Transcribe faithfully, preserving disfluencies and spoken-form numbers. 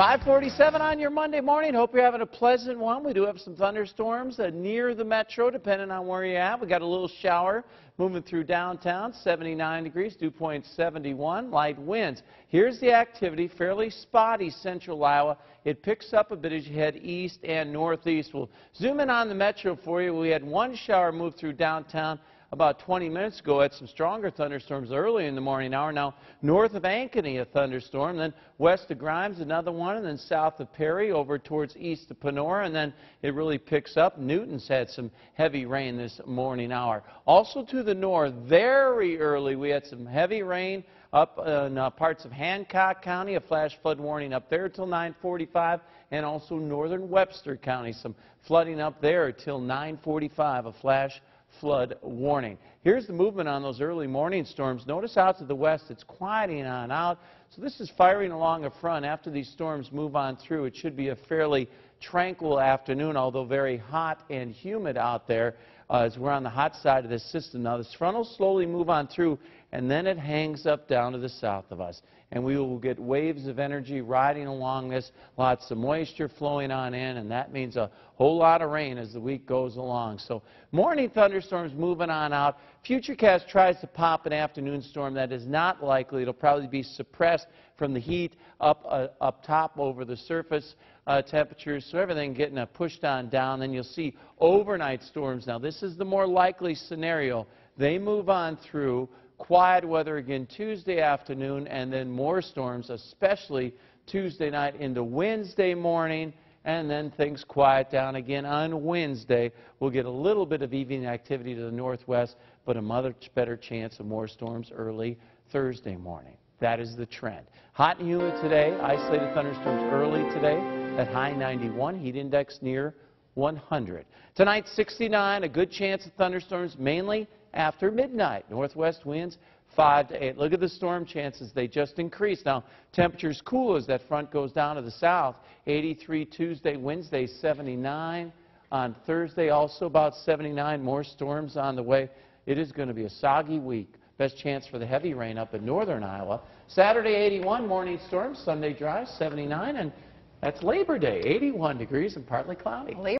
five forty-seven on your Monday morning. Hope you're having a pleasant one. We do have some thunderstorms uh, near the metro, depending on where you're at. We got a little shower moving through downtown, seventy-nine degrees, dew point seventy-one, light winds. Here's the activity, fairly spotty central Iowa. It picks up a bit as you head east and northeast. We'll zoom in on the metro for you. We had one shower move through downtown about twenty minutes ago. Had some stronger thunderstorms early in the morning hour. Now, north of Ankeny, a thunderstorm, then west of Grimes, another one, and then south of Perry, over towards east of Panora, and then it really picks up. Newton's had some heavy rain this morning hour. Also to the north, very early, we had some heavy rain up in uh, parts of Hancock County, a flash flood warning up there till nine forty-five, and also northern Webster County, some flooding up there till nine forty-five, a flash flood warning. Here's the movement on those early morning storms. Notice out to the west, it's quieting on out. So this is firing along a front. After these storms move on through, it should be a fairly tranquil afternoon, although very hot and humid out there uh, as we're on the hot side of this system. Now, this front will slowly move on through, and then it hangs up down to the south of us. And we will get waves of energy riding along this, lots of moisture flowing on in, and that means a whole lot of rain as the week goes along. So morning thunderstorms moving on out. Futurecast tries to pop an afternoon storm. That is not likely. It'll probably be suppressed from the heat up, uh, up top over the surface uh, temperatures, so everything getting uh, pushed on down. Then you'll see overnight storms. Now, this is the more likely scenario. They move on through. Quiet weather again Tuesday afternoon, and then more storms, especially Tuesday night into Wednesday morning, and then things quiet down again on Wednesday. We'll get a little bit of evening activity to the northwest, but a much better chance of more storms early Thursday morning. That is the trend. Hot and humid today, isolated thunderstorms early today at high ninety-one, heat index near one hundred. Tonight, sixty-nine, a good chance of thunderstorms, mainly after midnight. Northwest winds five to eight. Look at the storm chances. They just increased. Now, temperatures cool as that front goes down to the south. eighty-three Tuesday, Wednesday, seventy-nine. On Thursday, also about seventy-nine. More storms on the way. It is going to be a soggy week. Best chance for the heavy rain up in northern Iowa. Saturday, eighty-one, morning storms. Sunday, dry, seventy-nine. And that's Labor Day, eighty-one degrees and partly cloudy.